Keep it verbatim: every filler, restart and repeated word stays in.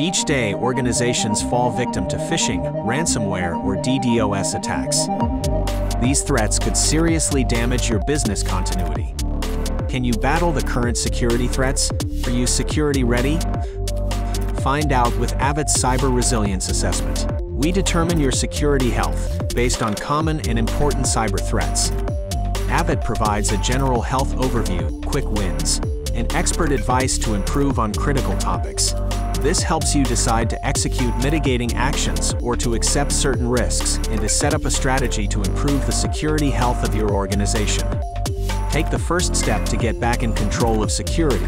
Each day, organizations fall victim to phishing, ransomware, or DDoS attacks. These threats could seriously damage your business continuity. Can you battle the current security threats? Are you security ready? Find out with Avit's Cyber Resilience Assessment. We determine your security health based on common and important cyber threats. Avit provides a general health overview, quick wins, and expert advice to improve on critical topics. This helps you decide to execute mitigating actions or to accept certain risks and to set up a strategy to improve the security health of your organization. Take the first step to get back in control of security